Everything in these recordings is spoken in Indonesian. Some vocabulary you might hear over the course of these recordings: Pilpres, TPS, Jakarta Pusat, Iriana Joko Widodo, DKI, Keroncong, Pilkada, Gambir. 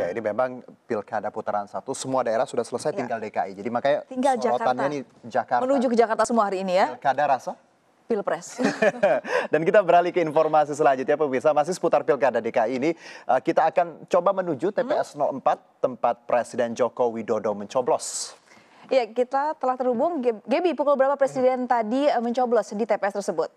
Ya, ini memang pilkada putaran satu, semua daerah sudah selesai, tinggal DKI. Jadi makanya tinggal sorotannya ini Jakarta. Menuju ke Jakarta semua hari ini ya. Pilkada rasa Pilpres. Dan kita beralih ke informasi selanjutnya pemirsa, masih seputar pilkada DKI ini. Kita akan coba menuju TPS 04 tempat Presiden Joko Widodo mencoblos. Ya, kita telah terhubung. Gebi, pukul berapa Presiden tadi mencoblos di TPS tersebut?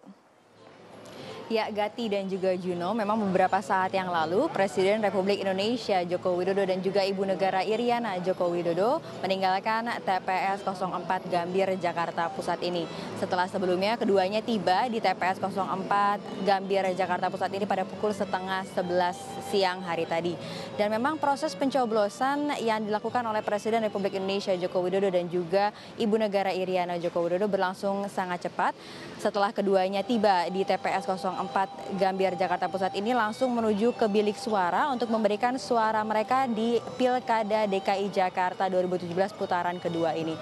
Ya, Gati dan juga Juno, memang beberapa saat yang lalu Presiden Republik Indonesia Joko Widodo dan juga Ibu Negara Iriana Joko Widodo meninggalkan TPS 04 Gambir, Jakarta Pusat ini. Setelah sebelumnya keduanya tiba di TPS 04 Gambir, Jakarta Pusat ini pada pukul 10:30 siang hari tadi. Dan memang proses pencoblosan yang dilakukan oleh Presiden Republik Indonesia Joko Widodo dan juga Ibu Negara Iriana Joko Widodo berlangsung sangat cepat. Setelah keduanya tiba di TPS 04 Gambir, Jakarta Pusat ini langsung menuju ke bilik suara untuk memberikan suara mereka di Pilkada DKI Jakarta 2017 putaran kedua ini.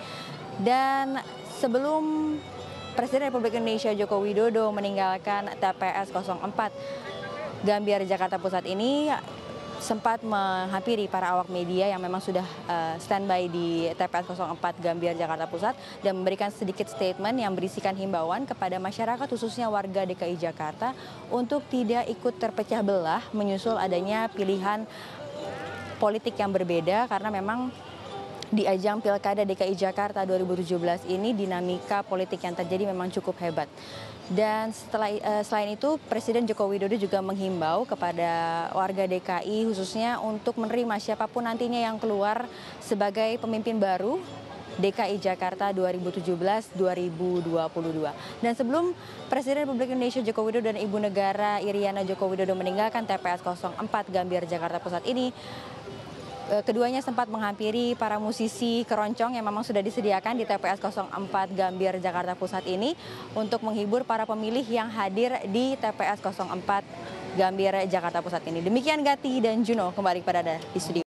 Dan sebelum Presiden Republik Indonesia Joko Widodo meninggalkan TPS 04 Gambir, Jakarta Pusat ini sempat menghampiri para awak media yang memang sudah standby di TPS 04 Gambir, Jakarta Pusat dan memberikan sedikit statement yang berisikan himbauan kepada masyarakat khususnya warga DKI Jakarta untuk tidak ikut terpecah belah menyusul adanya pilihan politik yang berbeda, karena memang di ajang Pilkada DKI Jakarta 2017 ini dinamika politik yang terjadi memang cukup hebat. Dan selain itu Presiden Joko Widodo juga menghimbau kepada warga DKI khususnya untuk menerima siapapun nantinya yang keluar sebagai pemimpin baru DKI Jakarta 2017-2022. Dan sebelum Presiden Republik Indonesia Joko Widodo dan Ibu Negara Iriana Joko Widodo meninggalkan TPS 04 Gambir, Jakarta Pusat ini, keduanya sempat menghampiri para musisi keroncong yang memang sudah disediakan di TPS 04 Gambir, Jakarta Pusat ini untuk menghibur para pemilih yang hadir di TPS 04 Gambir, Jakarta Pusat ini. Demikian Gati dan Juno, kembali kepada Anda di studio.